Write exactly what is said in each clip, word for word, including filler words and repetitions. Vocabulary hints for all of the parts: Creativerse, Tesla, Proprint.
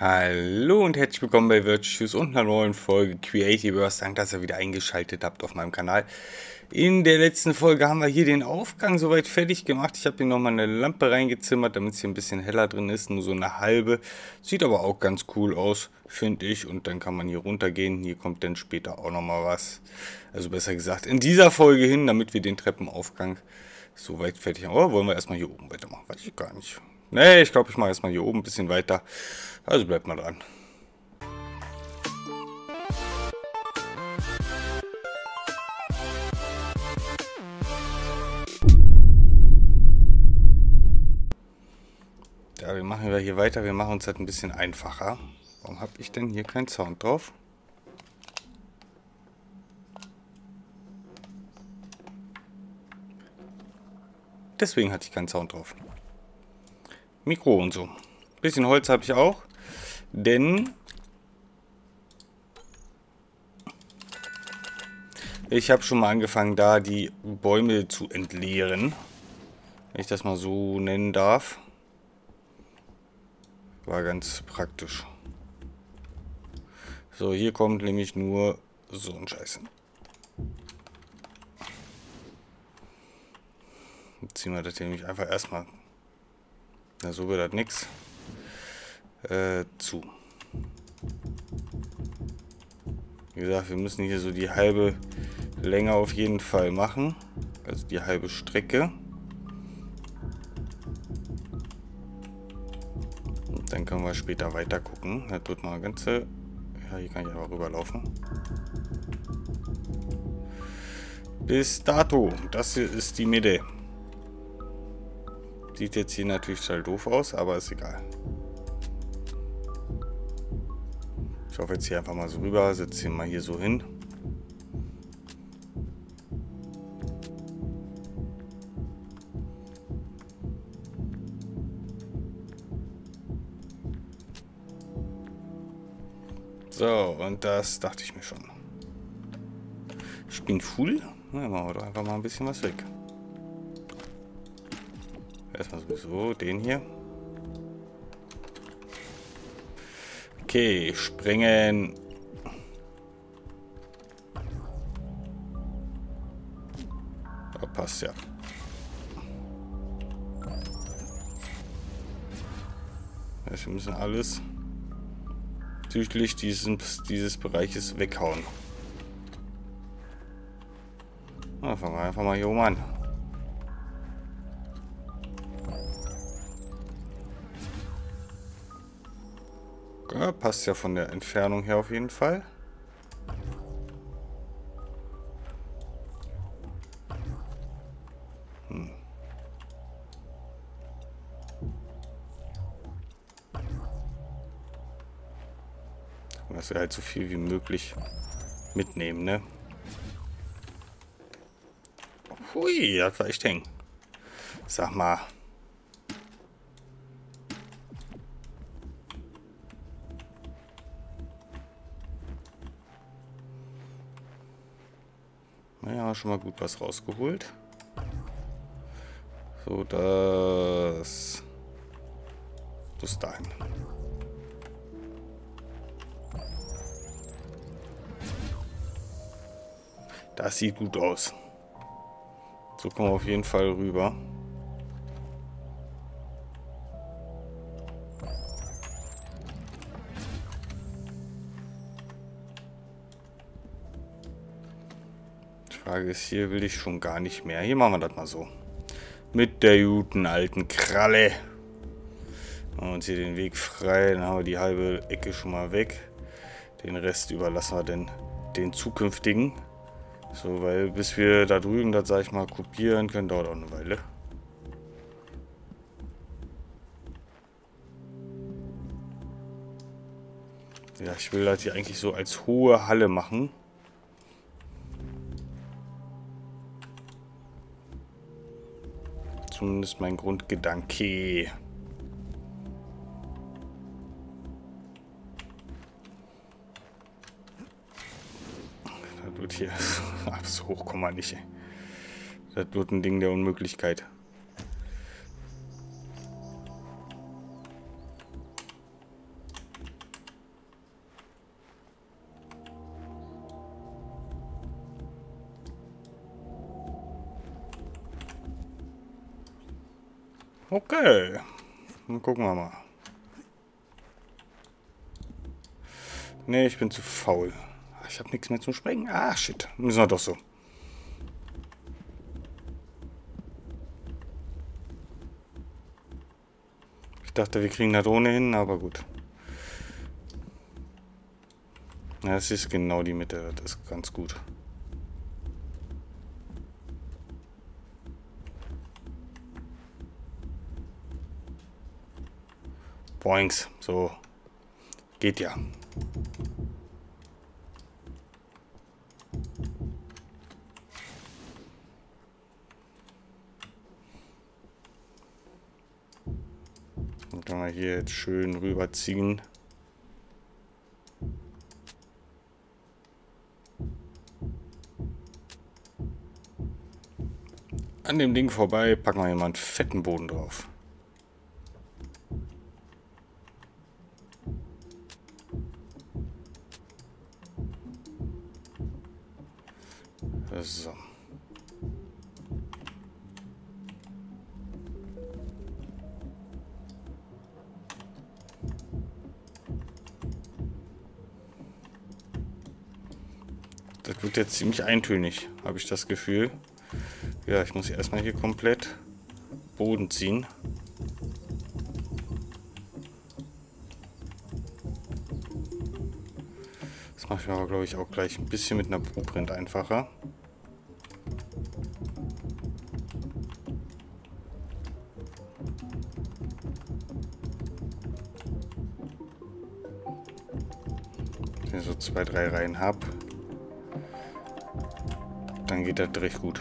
Hallo und herzlich willkommen bei Virtues und einer neuen Folge Creativerse. Danke, dass ihr wieder eingeschaltet habt auf meinem Kanal. In der letzten Folge haben wir hier den Aufgang soweit fertig gemacht. Ich habe hier nochmal eine Lampe reingezimmert, damit es hier ein bisschen heller drin ist. Nur so eine halbe. Sieht aber auch ganz cool aus, finde ich. Und dann kann man hier runtergehen. Hier kommt dann später auch nochmal was. Also besser gesagt in dieser Folge hin, damit wir den Treppenaufgang soweit fertig haben. Oder wollen wir erstmal hier oben weitermachen? Weiß ich gar nicht. Ne, ich glaube, ich mache erstmal hier oben ein bisschen weiter. Also bleibt mal dran. Ja, wir machen wir hier weiter. Wir machen uns das ein bisschen einfacher. Warum habe ich denn hier keinen Sound drauf? Deswegen hatte ich keinen Sound drauf. Mikro und so. Bisschen Holz habe ich auch, denn ich habe schon mal angefangen, da die Bäume zu entleeren, wenn ich das mal so nennen darf. War ganz praktisch. So, hier kommt nämlich nur so ein Scheiß hin. Jetzt ziehen wir das hier nämlich einfach erstmal. Na, so wird das nix. Äh, zu. Wie gesagt, wir müssen hier so die halbe Länge auf jeden Fall machen. Also die halbe Strecke. Und dann können wir später weiter gucken. Da tut mal ganze. Ja, hier kann ich aber rüberlaufen. Bis dato. Das hier ist die Mitte. Sieht jetzt hier natürlich total doof aus, aber ist egal. Ich hoffe jetzt hier einfach mal so rüber, setze ihn mal hier so hin. So, und das dachte ich mir schon. Ich bin full. Na, machen wir doch einfach mal ein bisschen was weg. Erstmal sowieso den hier. Okay, springen. Da passt ja. Also wir müssen alles südlich dieses, dieses Bereiches weghauen. Na, fangen wir einfach mal hier oben an. Ja, passt ja von der Entfernung her auf jeden Fall. Hm. Dass wir halt so viel wie möglich mitnehmen, ne? Hui, das war echt hängen. Sag mal. Schon mal gut was rausgeholt. So, das bis dahin. Das sieht gut aus. So kommen wir auf jeden Fall rüber. Frage ist, hier will ich schon gar nicht mehr. Hier machen wir das mal so. Mit der guten alten Kralle. Machen wir uns hier den Weg frei. Dann haben wir die halbe Ecke schon mal weg. Den Rest überlassen wir denn den zukünftigen. So, weil bis wir da drüben das, sag ich mal, kopieren können, dauert auch eine Weile. Ja, ich will das hier eigentlich so als hohe Halle machen. Zumindest mein Grundgedanke. Das wird hier ab so hoch kommen wir nicht. Das wird ein Ding der Unmöglichkeit. Okay, dann gucken wir mal. Ne, ich bin zu faul. Ich habe nichts mehr zum Sprengen. Ah, shit. Müssen wir doch so. Ich dachte, wir kriegen das ohnehin, aber gut. Ja, es ist genau die Mitte. Das ist ganz gut. Boings. So. Geht ja. Kann man hier jetzt schön rüberziehen. An dem Ding vorbei packen wir hier mal einen fetten Boden drauf. So. Das wird jetzt ziemlich eintönig, habe ich das Gefühl. Ja, ich muss erstmal hier komplett Boden ziehen. Das mache ich mir aber, glaube ich, auch gleich ein bisschen mit einer Proprint einfacher. Wenn ich so zwei, drei Reihen habe, dann geht das recht gut.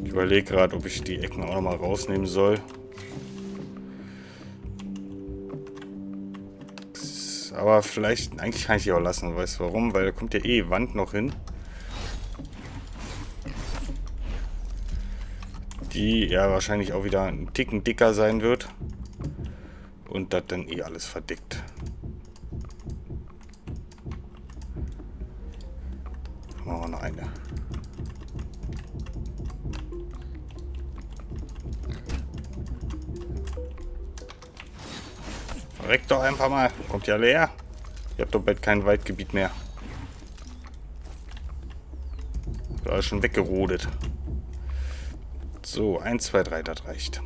Ich überlege gerade, ob ich die Ecken auch noch mal rausnehmen soll. Aber vielleicht, eigentlich kann ich die auch lassen, weißt du warum? Weil da kommt ja eh Wand noch hin. Die ja wahrscheinlich auch wieder einen Ticken dicker sein wird. Und das dann eh alles verdickt. Machen wir noch eine. Verreckt doch einfach mal. Kommt ja leer. Ihr habt doch bald kein Waldgebiet mehr. Da ist schon weggerodet. So, eins, zwei, drei, das reicht.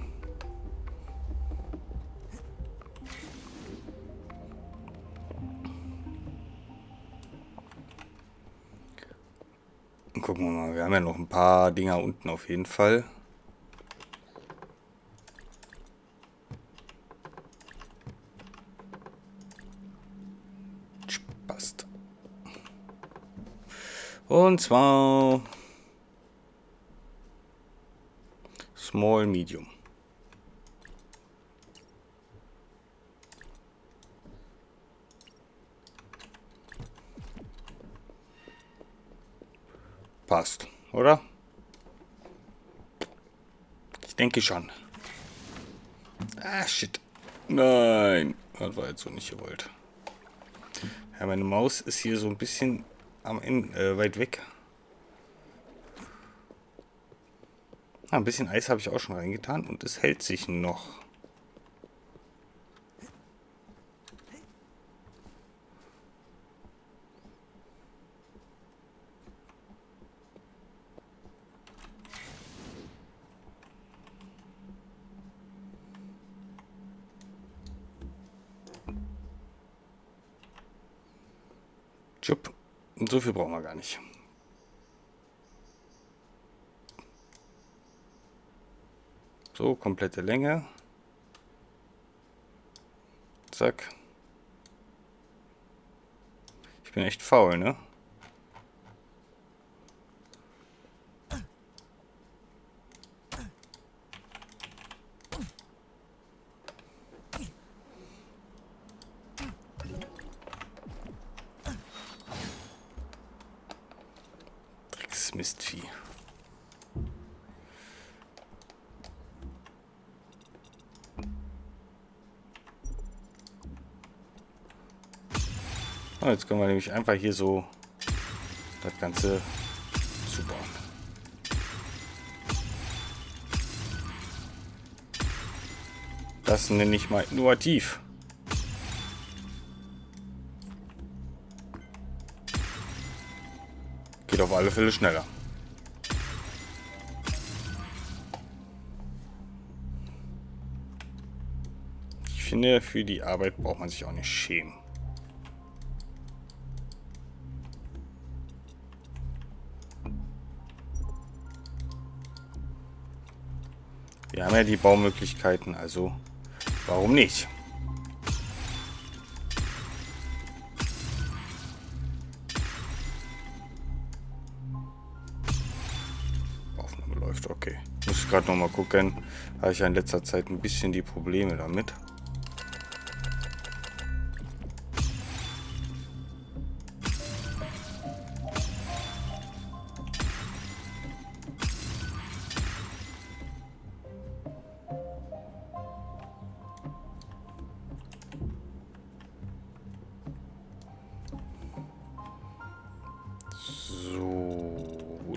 Gucken wir mal, wir haben ja noch ein paar Dinger unten auf jeden Fall. Passt. Und zwar Small, Medium. Passt, oder? Ich denke schon. Ah, shit. Nein, das war jetzt so nicht gewollt. Ja, meine Maus ist hier so ein bisschen am Ende, äh, weit weg. Ah, ein bisschen Eis habe ich auch schon reingetan und es hält sich noch. Und so viel brauchen wir gar nicht. So, komplette Länge. Zack. Ich bin echt faul, ne? Mistvieh. Und jetzt können wir nämlich einfach hier so das Ganze zubauen. Das nenne ich mal innovativ. Geht auf alle Fälle schneller. Ich finde, für die Arbeit braucht man sich auch nicht schämen. Wir haben ja die Baumöglichkeiten, also warum nicht? Aufnahme läuft, okay. Muss gerade noch mal gucken. Habe ich ja in letzter Zeit ein bisschen die Probleme damit.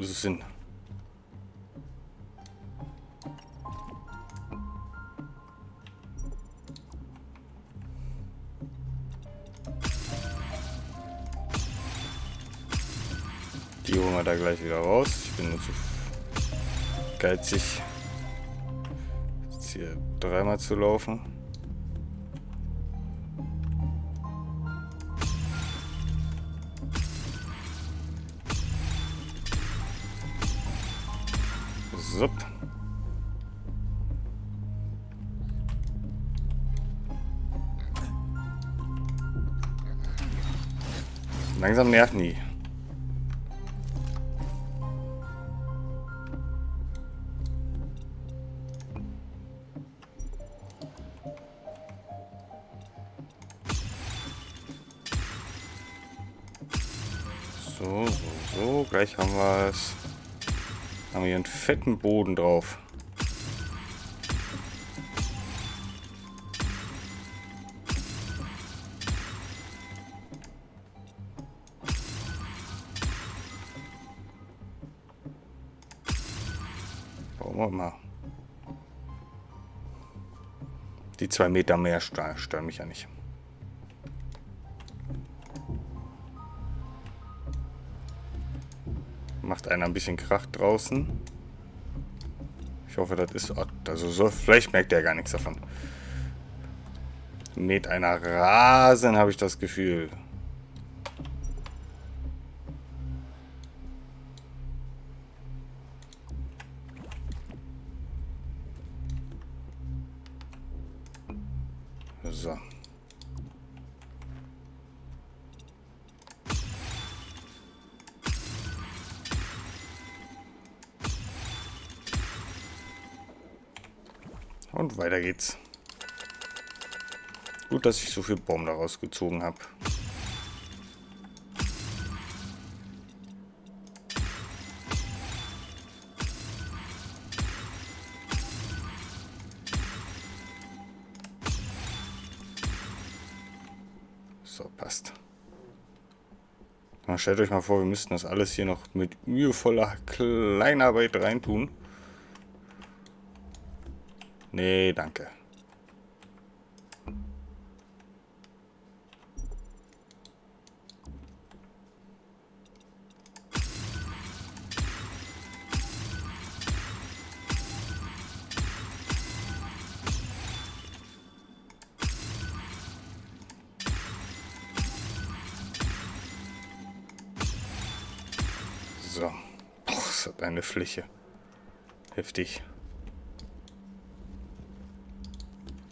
Sinn. Die holen wir da gleich wieder raus. Ich bin nur zu geizig, jetzt hier dreimal zu laufen. So. Langsam nerven die. So, so, so, gleich haben wir es. Haben wir hier einen fetten Boden drauf. Bauen wir mal. Die zwei Meter mehr stören mich ja nicht. Macht einer ein bisschen Krach draußen. Ich hoffe, das ist... Also so, vielleicht merkt er gar nichts davon. Mäht einer Rasen, habe ich das Gefühl. So. Und weiter geht's. Gut, dass ich so viel Baum daraus gezogen habe. So, passt. Dann stellt euch mal vor, wir müssten das alles hier noch mit mühevoller Kleinarbeit reintun. Nee, danke. So. Boah, es hat eine Fläche. Heftig.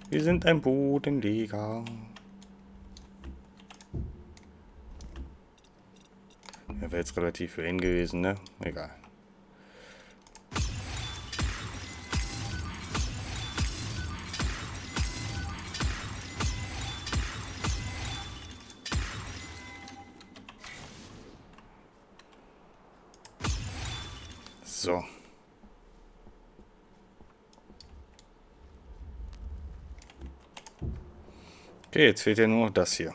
Wir sind ein Bodenleger. Ja, wäre jetzt relativ für ihn gewesen, ne? Egal. So. Okay, jetzt fehlt ja nur noch das hier.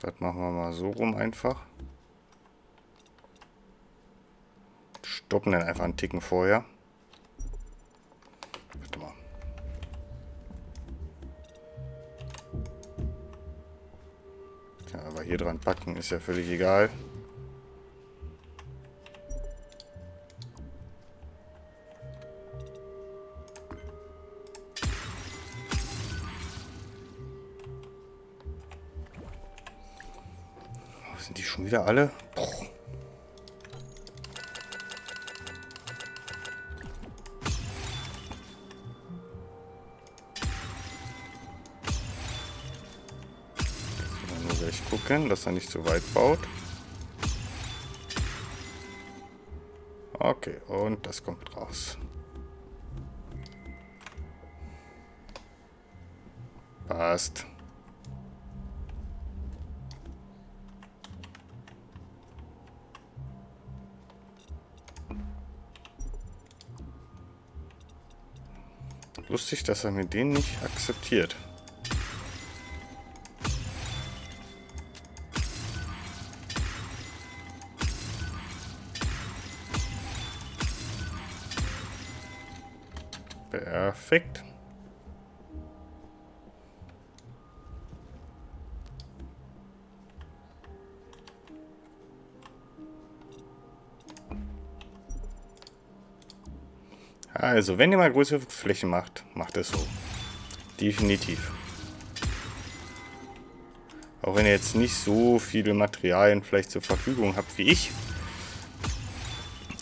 Das machen wir mal so rum einfach. Stoppen dann einfach einen Ticken vorher. Warte mal. Ja, aber hier dran packen ist ja völlig egal. Sind die schon wieder alle? Boah. Nur gleich gucken, dass er nicht zu weit baut. Okay, und das kommt raus. Passt. Lustig, dass er mir den nicht akzeptiert. Perfekt. Also, wenn ihr mal größere Flächen macht, macht es so. Definitiv. Auch wenn ihr jetzt nicht so viele Materialien vielleicht zur Verfügung habt wie ich,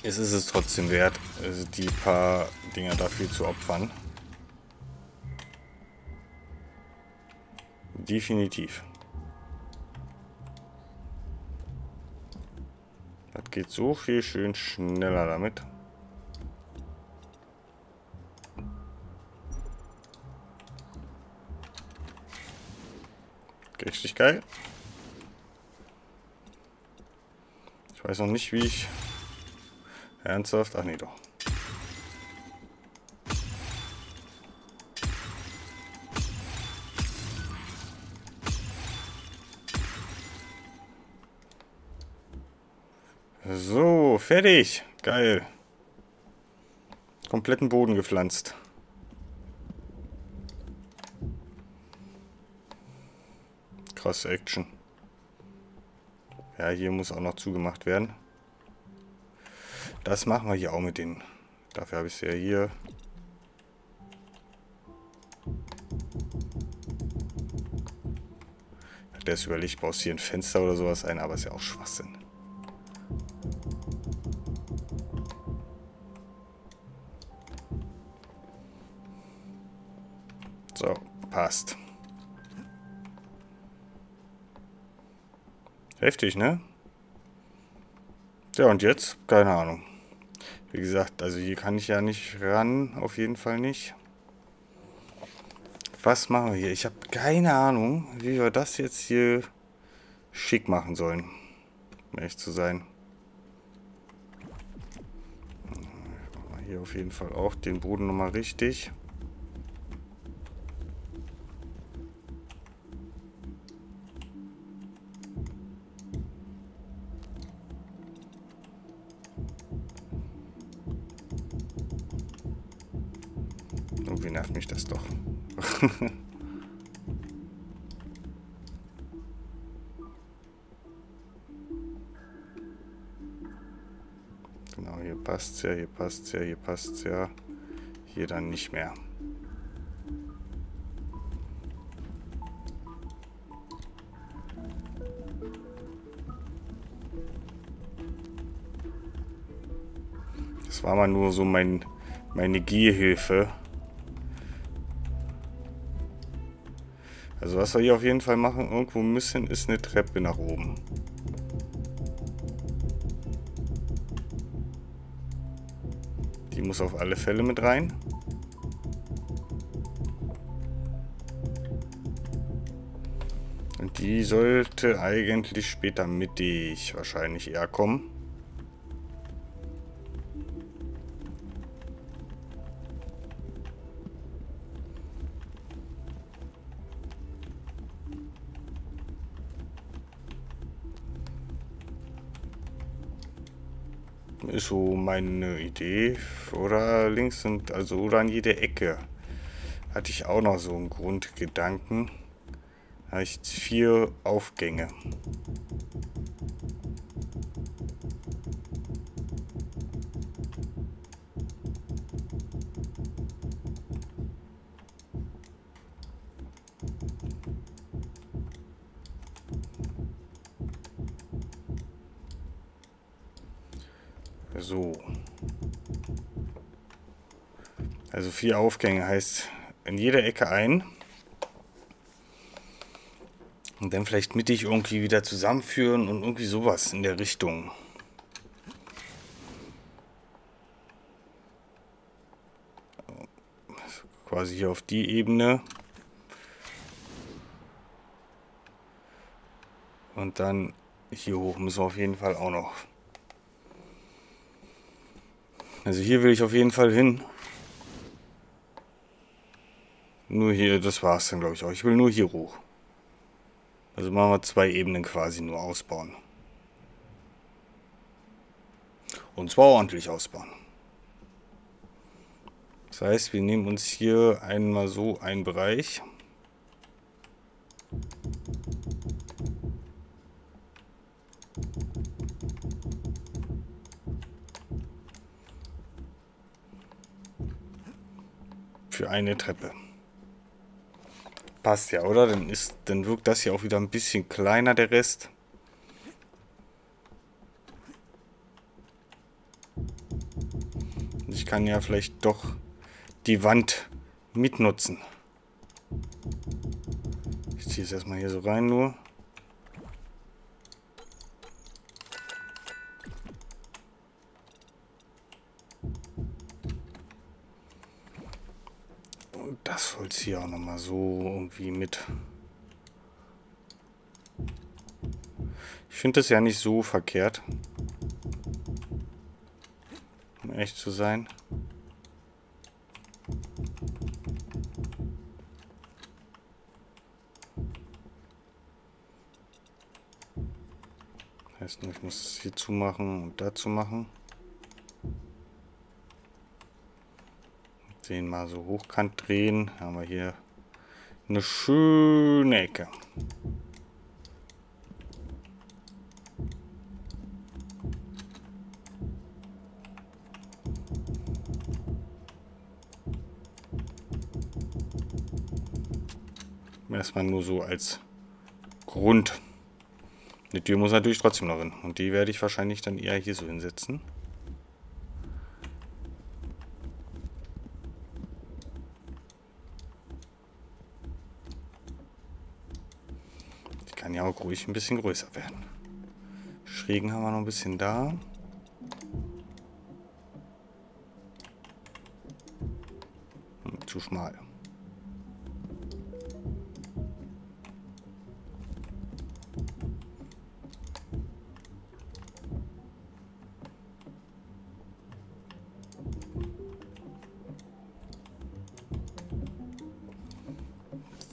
ist es trotzdem wert, die paar Dinger dafür zu opfern. Definitiv. Das geht so viel schön schneller damit. Richtig geil. Ich weiß noch nicht, wie ich ernsthaft... Ach nee, doch. So, fertig. Geil. Kompletten Boden gepflanzt. Krasse Action. Ja, hier muss auch noch zugemacht werden. Das machen wir hier auch mit denen. Dafür habe ich sie ja hier. Ich hatte erst überlegt, baust hier ein Fenster oder sowas ein, aber ist ja auch Schwachsinn. So, passt. Heftig, ne? Ja, und jetzt? Keine Ahnung. Wie gesagt, also hier kann ich ja nicht ran. Auf jeden Fall nicht. Was machen wir hier? Ich habe keine Ahnung, wie wir das jetzt hier schick machen sollen. Um ehrlich zu sein. Ich mache hier auf jeden Fall auch den Boden nochmal richtig. Irgendwie nervt mich das doch. Genau, hier passt's ja, hier passt's ja, hier passt's ja. Hier dann nicht mehr. Das war mal nur so mein, meine Gehhilfe. Also was wir hier auf jeden Fall machen, irgendwo müssen, ist eine Treppe nach oben. Die muss auf alle Fälle mit rein. Und die sollte eigentlich später mittig wahrscheinlich eher kommen. ist so meine Idee. Oder links und also oder an jede Ecke. Hatte ich auch noch so einen Grundgedanken. Heißt vier Aufgänge. So. Also vier Aufgänge heißt in jeder Ecke ein. Und dann vielleicht mittig irgendwie wieder zusammenführen und irgendwie sowas in der Richtung. Also quasi hier auf die Ebene. Und dann hier hoch müssen wir auf jeden Fall auch noch. Also hier will ich auf jeden Fall hin. Nur hier, das war es dann glaube ich auch. Ich will nur hier hoch. Also machen wir zwei Ebenen quasi nur ausbauen. Und zwar ordentlich ausbauen. Das heißt, wir nehmen uns hier einmal so einen Bereich. Für eine Treppe. Passt ja, oder? Dann ist, dann wirkt das hier auch wieder ein bisschen kleiner, der Rest. Ich kann ja vielleicht doch die Wand mitnutzen. Ich ziehe es erstmal hier so rein nur. Das Holz hier auch nochmal so irgendwie mit. Ich finde das ja nicht so verkehrt. Um echt zu sein. Heißt nur, ich muss es hier zumachen und dazu machen. Den mal so hochkant drehen, haben wir hier eine schöne Ecke. Erstmal nur so als Grund. Die Tür muss natürlich trotzdem noch hin und die werde ich wahrscheinlich dann eher hier so hinsetzen. Ja, auch ruhig ein bisschen größer werden. Schrägen haben wir noch ein bisschen da. Hm, zu schmal.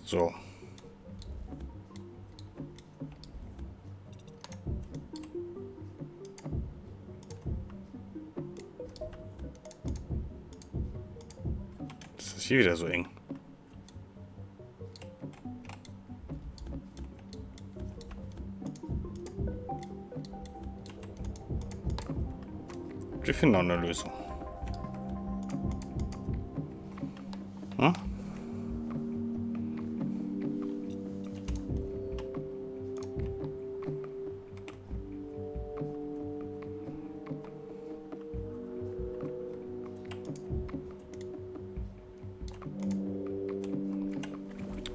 So. Hier wieder so eng. Wir finden auch eine Lösung. Hm?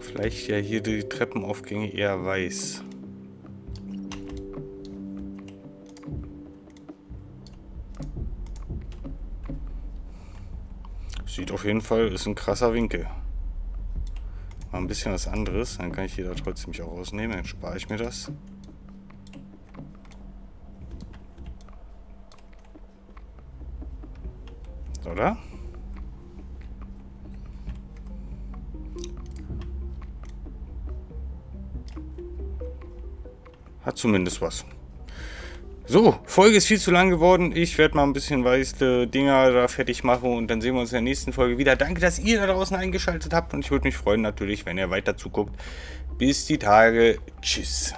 Vielleicht ja hier die Treppenaufgänge eher weiß. Sieht auf jeden Fall, ist ein krasser Winkel. Mal ein bisschen was anderes, dann kann ich hier da trotzdem auch rausnehmen, dann spare ich mir das. Oder? Hat zumindest was. So, Folge ist viel zu lang geworden. Ich werde mal ein bisschen weiße Dinger da fertig machen und dann sehen wir uns in der nächsten Folge wieder. Danke, dass ihr da draußen eingeschaltet habt und ich würde mich freuen natürlich, wenn ihr weiter zuguckt. Bis die Tage. Tschüss.